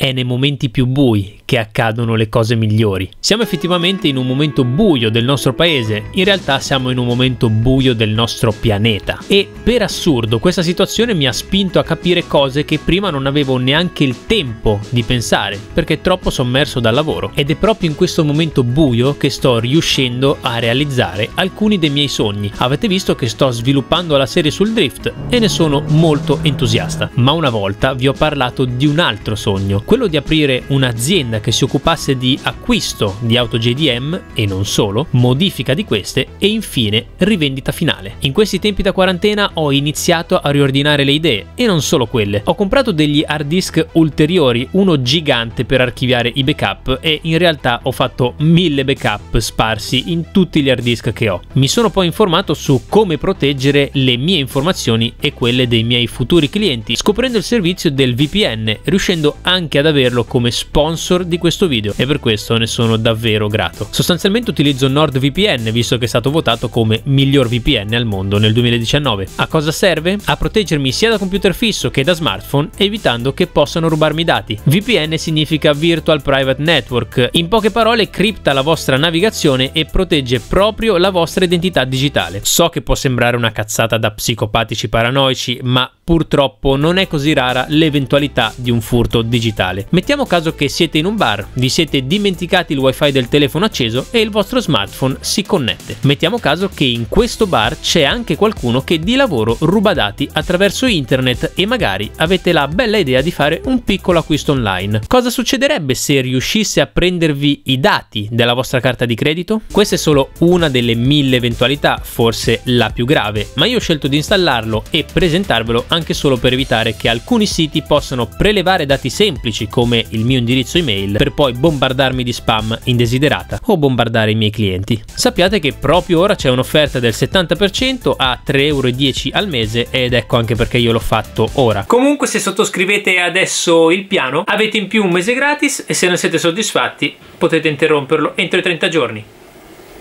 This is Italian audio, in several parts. È nei momenti più bui che accadono le cose migliori. Siamo effettivamente in un momento buio del nostro paese, in realtà siamo in un momento buio del nostro pianeta. E per assurdo questa situazione mi ha spinto a capire cose che prima non avevo neanche il tempo di pensare, perché troppo sommerso dal lavoro. Ed è proprio in questo momento buio che sto riuscendo a realizzare alcuni dei miei sogni. Avete visto che sto sviluppando la serie sul drift e ne sono molto entusiasta. Ma una volta vi ho parlato di un altro sogno, quello di aprire un'azienda che si occupasse di acquisto di auto JDM e non solo, modifica di queste e infine rivendita finale. In questi tempi da quarantena ho iniziato a riordinare le idee e non solo quelle. Ho comprato degli hard disk ulteriori, uno gigante per archiviare i backup, e in realtà ho fatto 1000 backup sparsi in tutti gli hard disk che ho. Mi sono poi informato su come proteggere le mie informazioni e quelle dei miei futuri clienti, scoprendo il servizio del VPN, riuscendo anche ad averlo come sponsor di questo video, e per questo ne sono davvero grato. Sostanzialmente utilizzo NordVPN, visto che è stato votato come miglior VPN al mondo nel 2019. A cosa serve? A proteggermi sia da computer fisso che da smartphone, evitando che possano rubarmi dati. VPN significa Virtual Private Network, in poche parole cripta la vostra navigazione e protegge proprio la vostra identità digitale. So che può sembrare una cazzata da psicopatici paranoici, ma purtroppo non è così rara l'eventualità di un furto digitale. Mettiamo caso che siete in un bar, vi siete dimenticati il wifi del telefono acceso e il vostro smartphone si connette. Mettiamo caso che in questo bar c'è anche qualcuno che di lavoro ruba dati attraverso internet e magari avete la bella idea di fare un piccolo acquisto online. Cosa succederebbe se riuscisse a prendervi i dati della vostra carta di credito? Questa è solo una delle 1000 eventualità, forse la più grave, ma io ho scelto di installarlo e presentarvelo anche solo per evitare che alcuni siti possano prelevare dati semplici come il mio indirizzo email per poi bombardarmi di spam indesiderata o bombardare i miei clienti. Sappiate che proprio ora c'è un'offerta del 70% a 3,10 € al mese, ed ecco anche perché io l'ho fatto ora. Comunque, se sottoscrivete adesso il piano avete in più un mese gratis e se non siete soddisfatti potete interromperlo entro i 30 giorni.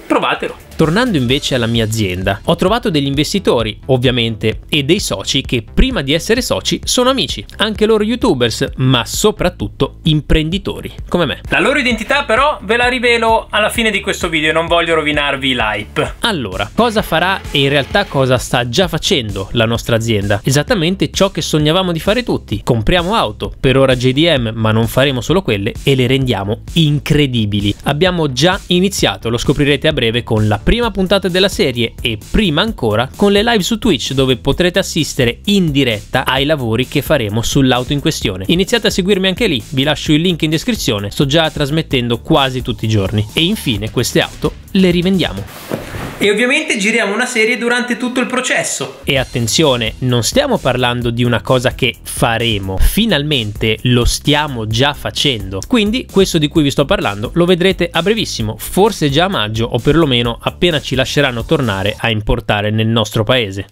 Provatelo! Tornando invece alla mia azienda, ho trovato degli investitori, ovviamente, e dei soci che prima di essere soci sono amici, anche loro youtubers, ma soprattutto imprenditori come me. La loro identità però ve la rivelo alla fine di questo video, non voglio rovinarvi l'hype. Allora, cosa farà e in realtà cosa sta già facendo la nostra azienda? Esattamente ciò che sognavamo di fare tutti. Compriamo auto, per ora JDM, ma non faremo solo quelle, e le rendiamo incredibili. Abbiamo già iniziato, lo scoprirete a breve con la prima puntata della serie e prima ancora con le live su Twitch, dove potrete assistere in diretta ai lavori che faremo sull'auto in questione. Iniziate a seguirmi anche lì, vi lascio il link in descrizione, sto già trasmettendo quasi tutti i giorni. E infine queste auto le rivendiamo. E ovviamente giriamo una serie durante tutto il processo. E attenzione, non stiamo parlando di una cosa che faremo, finalmente lo stiamo già facendo. Quindi questo di cui vi sto parlando lo vedrete a brevissimo, forse già a maggio o perlomeno appena ci lasceranno tornare a importare nel nostro paese.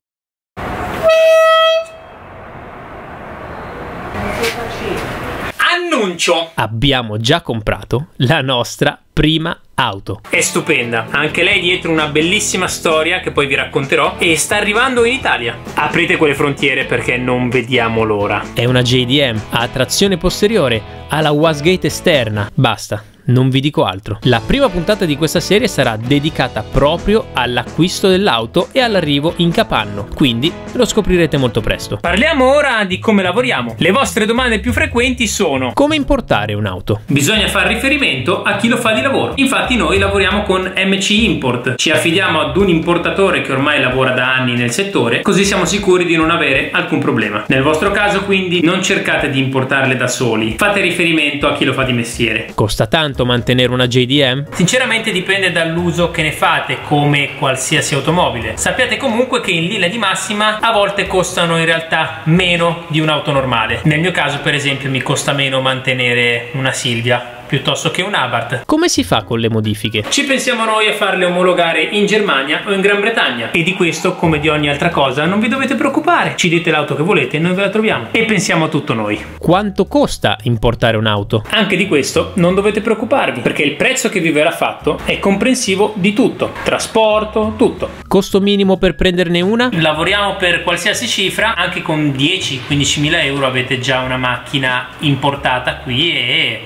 Annuncio! Abbiamo già comprato la nostra prima auto. È stupenda, anche lei dietro una bellissima storia che poi vi racconterò, e sta arrivando in Italia. Aprite quelle frontiere perché non vediamo l'ora. È una JDM, ha trazione posteriore, ha la wastegate esterna. Basta, non vi dico altro. La prima puntata di questa serie sarà dedicata proprio all'acquisto dell'auto e all'arrivo in Capanno, quindi lo scoprirete molto presto. Parliamo ora di come lavoriamo. Le vostre domande più frequenti sono: come importare un'auto? Bisogna fare riferimento a chi lo fa di lavoro. Infatti noi lavoriamo con MC Import, ci affidiamo ad un importatore che ormai lavora da anni nel settore, così siamo sicuri di non avere alcun problema. Nel vostro caso quindi non cercate di importarle da soli, fate riferimento a chi lo fa di mestiere. Costa tanto mantenere una JDM? Sinceramente dipende dall'uso che ne fate, come qualsiasi automobile. Sappiate comunque che in linea di massima a volte costano in realtà meno di un'auto normale. Nel mio caso per esempio mi costa meno mantenere una Silvia piuttosto che un Abarth. Come si fa con le modifiche? Ci pensiamo noi a farle omologare in Germania o in Gran Bretagna, e di questo, come di ogni altra cosa, non vi dovete preoccupare. Ci dite l'auto che volete e noi ve la troviamo, e pensiamo a tutto noi. Quanto costa importare un'auto? Anche di questo non dovete preoccuparvi, perché il prezzo che vi verrà fatto è comprensivo di tutto, trasporto, tutto. Costo minimo per prenderne una? Lavoriamo per qualsiasi cifra, anche con 10-15.000 euro avete già una macchina importata qui e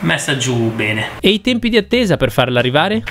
messa giù bene. E i tempi di attesa per farla arrivare?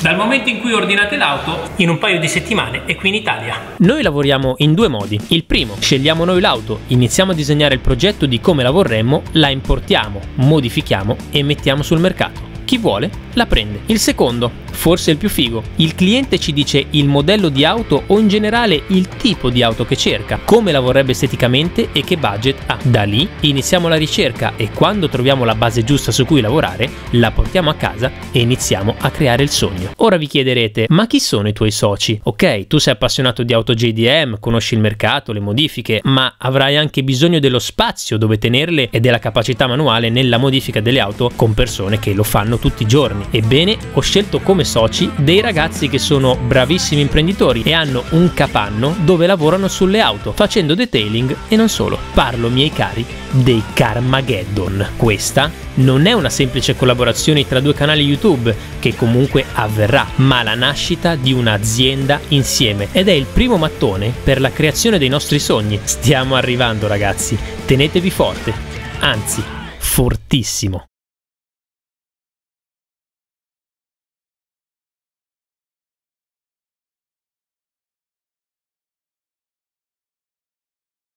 Dal momento in cui ordinate l'auto, in un paio di settimane è qui in Italia. Noi lavoriamo in due modi. Il primo, scegliamo noi l'auto, iniziamo a disegnare il progetto di come la vorremmo, la importiamo, modifichiamo e mettiamo sul mercato. Chi vuole la prende. Il secondo, forse il più figo, il cliente ci dice il modello di auto o in generale il tipo di auto che cerca, come la vorrebbe esteticamente e che budget ha. Da lì iniziamo la ricerca e quando troviamo la base giusta su cui lavorare, la portiamo a casa e iniziamo a creare il sogno. Ora vi chiederete, ma chi sono i tuoi soci? Ok, tu sei appassionato di auto JDM, conosci il mercato, le modifiche, ma avrai anche bisogno dello spazio dove tenerle e della capacità manuale nella modifica delle auto con persone che lo fanno tutti i giorni. Ebbene, ho scelto come soci dei ragazzi che sono bravissimi imprenditori e hanno un capanno dove lavorano sulle auto, facendo detailing e non solo. Parlo, miei cari, dei Carmageddon. Questa non è una semplice collaborazione tra due canali YouTube, che comunque avverrà, ma la nascita di un'azienda insieme, ed è il primo mattone per la creazione dei nostri sogni. Stiamo arrivando, ragazzi, tenetevi forte, anzi fortissimo.